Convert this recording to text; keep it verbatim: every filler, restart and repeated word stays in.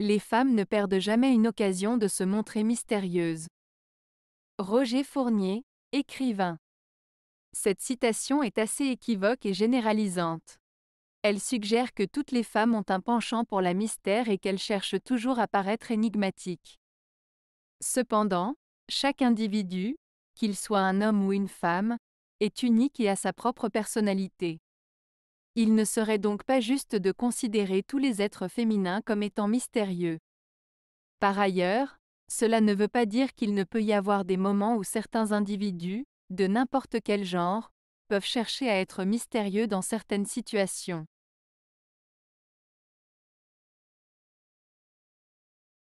Les femmes ne perdent jamais une occasion de se montrer mystérieuses. Roger Fournier, écrivain. Cette citation est assez équivoque et généralisante. Elle suggère que toutes les femmes ont un penchant pour la mystère et qu'elles cherchent toujours à paraître énigmatiques. Cependant, chaque individu, qu'il soit un homme ou une femme, est unique et a sa propre personnalité. Il ne serait donc pas juste de considérer tous les êtres féminins comme étant mystérieux. Par ailleurs, cela ne veut pas dire qu'il ne peut y avoir des moments où certains individus, de n'importe quel genre, peuvent chercher à être mystérieux dans certaines situations.